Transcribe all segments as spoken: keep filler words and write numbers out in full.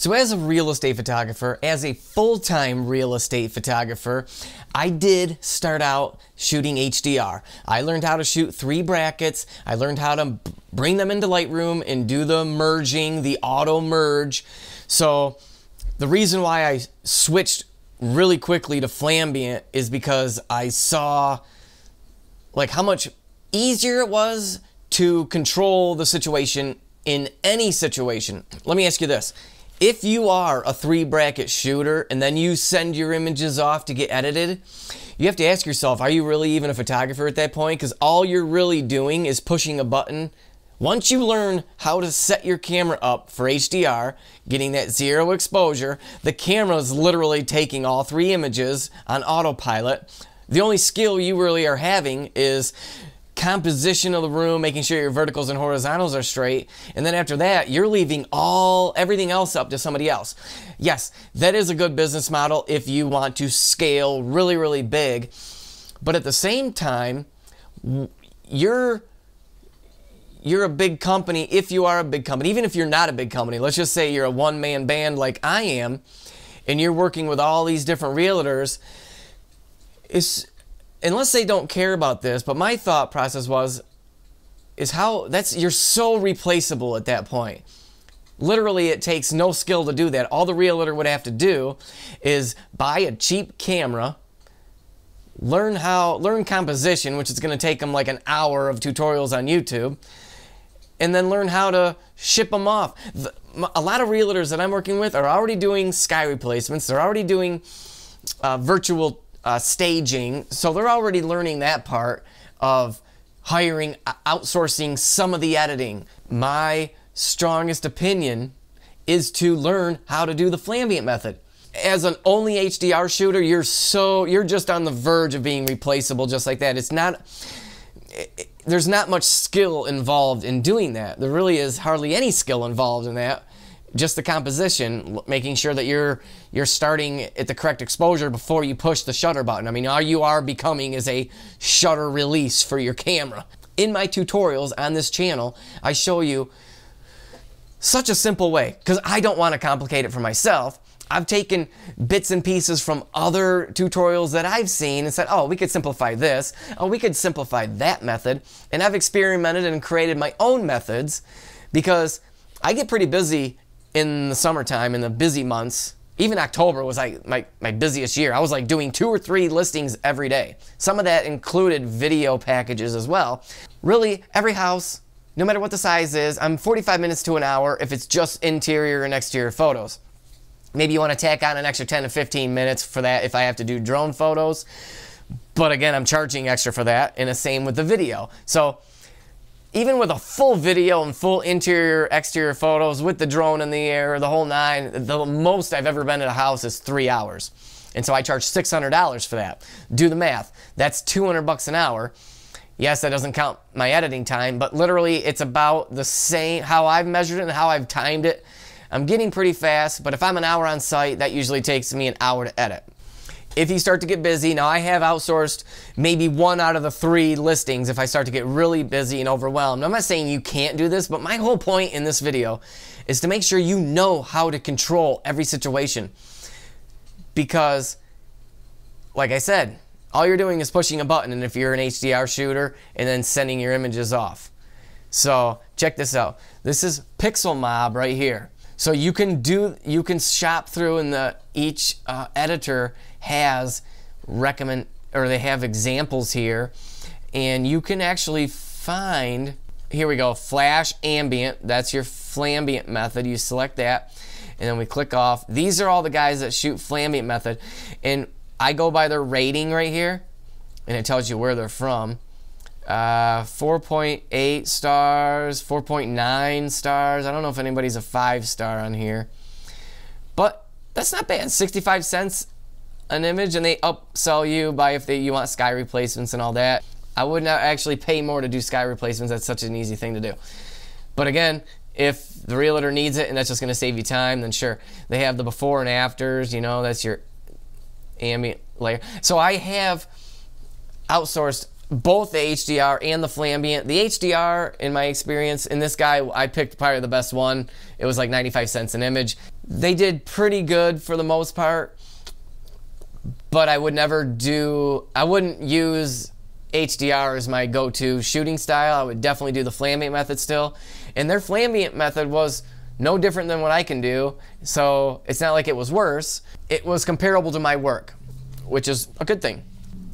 So as a real estate photographer, as a full-time real estate photographer, I did start out shooting H D R. I learned how to shoot three brackets. I learned how to bring them into Lightroom and do the merging, the auto merge. So the reason why I switched really quickly to Flambient is because I saw like how much easier it was to control the situation in any situation. Let me ask you this. If you are a three bracket shooter and then you send your images off to get edited, you have to ask yourself, are you really even a photographer at that point? Because all you're really doing is pushing a button. Once you learn how to set your camera up for H D R, getting that zero exposure, the camera is literally taking all three images on autopilot. The only skill you really are having is composition of the room, making sure your verticals and horizontals are straight, and then after that you're leaving all everything else up to somebody else. Yes, that is a good business model if you want to scale really, really big, but at the same time you're you're a big company. If you are a big company, even if you're not a big company, let's just say you're a one-man band like I am and you're working with all these different realtors, it's unless they don't care about this, but my thought process was, is how that's you're so replaceable at that point. Literally, it takes no skill to do that. All the realtor would have to do is buy a cheap camera, learn how learn composition, which is going to take them like an hour of tutorials on YouTube, and then learn how to ship them off. The, a lot of realtors that I'm working with are already doing sky replacements. They're already doing uh, virtual. Uh, staging, so they're already learning that part of hiring, outsourcing some of the editing. My strongest opinion is to learn how to do the Flambient method. As an only H D R shooter, you're so you're just on the verge of being replaceable, just like that. It's not it, there's not much skill involved in doing that. There really is hardly any skill involved in that. Just the composition, making sure that you're you're starting at the correct exposure before you push the shutter button. I mean, all you are becoming is a shutter release for your camera. In my tutorials on this channel, I show you such a simple way, because I don't want to complicate it for myself. I've taken bits and pieces from other tutorials that I've seen and said, oh, we could simplify this, oh, we could simplify that method, and I've experimented and created my own methods, because I get pretty busy in the summertime, in the busy months. Even October was like my, my busiest year. I was like doing two or three listings every day. Some of that included video packages as well. Really, every house, no matter what the size is, I'm forty-five minutes to an hour if it's just interior and exterior photos. Maybe you want to tack on an extra ten to fifteen minutes for that if I have to do drone photos. But again, I'm charging extra for that, and the same with the video. So even with a full video and full interior, exterior photos with the drone in the air, the whole nine, the most I've ever been at a house is three hours. And so I charge six hundred dollars for that. Do the math. That's two hundred bucks an hour. Yes, that doesn't count my editing time, but literally it's about the same, how I've measured it and how I've timed it. I'm getting pretty fast, but if I'm an hour on site, that usually takes me an hour to edit. If you start to get busy, now I have outsourced maybe one out of the three listings if I start to get really busy and overwhelmed. I'm not saying you can't do this, but my whole point in this video is to make sure you know how to control every situation. Because, like I said, all you're doing is pushing a button, and if you're an H D R shooter, and then sending your images off. So, check this out. This is Pixelmob right here. So you can do, you can shop through, and the each uh, editor has recommend or they have examples here, and you can actually find, here we go, flash ambient. That's your Flambient method. You select that, and then we click off. These are all the guys that shoot Flambient method, and I go by their rating right here, and it tells you where they're from. Uh, four point eight stars, four point nine stars. I don't know if anybody's a five star on here, but that's not bad. sixty-five cents an image, and they upsell you by if they, you want sky replacements and all that. I would not actually pay more to do sky replacements. That's such an easy thing to do. But again, if the realtor needs it and that's just going to save you time, then sure. They have the before and afters, you know, that's your ambient layer. So I have outsourced both the H D R and the Flambient. The H D R, in my experience, in this guy, I picked probably the best one. It was like ninety-five cents an image. They did pretty good for the most part, but I would never do, I wouldn't use H D R as my go-to shooting style. I would definitely do the Flambient method still. And their Flambient method was no different than what I can do, so it's not like it was worse. It was comparable to my work, which is a good thing.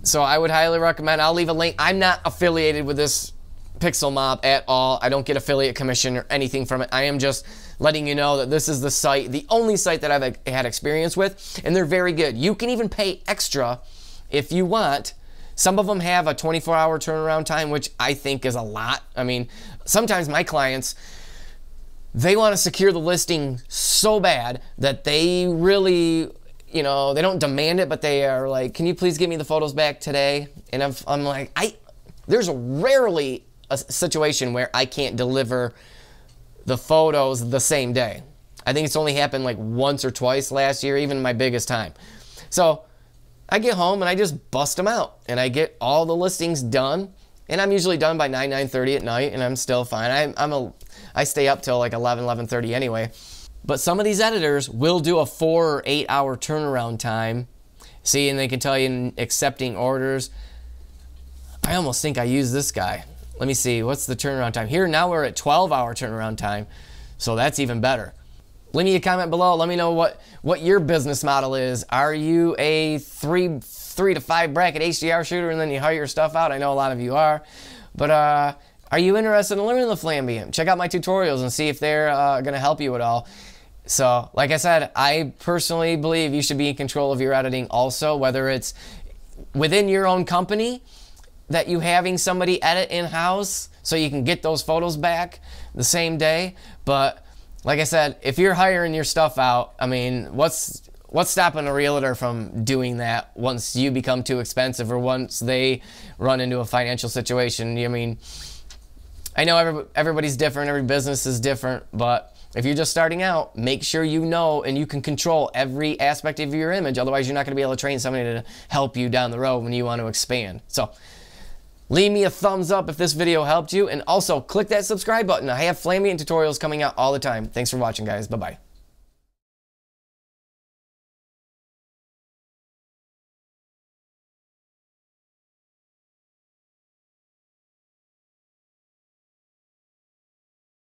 So I would highly recommend. I'll leave a link. I'm not affiliated with this Pixelmob at all. I don't get affiliate commission or anything from it. I am just letting you know that this is the site, the only site that I've had experience with, and they're very good. You can even pay extra if you want. Some of them have a twenty-four hour turnaround time, which I think is a lot. I mean, sometimes my clients, they want to secure the listing so bad that they really, you know, they don't demand it, but they are like, can you please give me the photos back today? And I'm, I'm like, I, there's rarely a situation where I can't deliver the photos the same day. I think it's only happened like once or twice last year, even my biggest time. So I get home and I just bust them out and I get all the listings done, and I'm usually done by nine, nine thirty at night, and I'm still fine. I, I'm a, I stay up till like eleven, eleven thirty anyway. But some of these editors will do a four or eight hour turnaround time. See, and they can tell you in accepting orders. I almost think I use this guy. Let me see, what's the turnaround time? Here, now we're at twelve hour turnaround time, so that's even better. Leave me a comment below. Let me know what, what your business model is. Are you a three, three to five bracket H D R shooter and then you hire your stuff out? I know a lot of you are, but uh, are you interested in learning the Flambient? Check out my tutorials and see if they're uh, gonna help you at all. So, like I said, I personally believe you should be in control of your editing also, whether it's within your own company, that you having somebody edit in-house so you can get those photos back the same day. But like I said, if you're hiring your stuff out, I mean, what's what's stopping a realtor from doing that once you become too expensive or once they run into a financial situation? I mean, I know everybody's different, every business is different, but if you're just starting out, make sure you know and you can control every aspect of your image. Otherwise, you're not gonna be able to train somebody to help you down the road when you want to expand. So leave me a thumbs up if this video helped you, and also click that subscribe button. I have Flambient tutorials coming out all the time. Thanks for watching, guys. Bye-bye.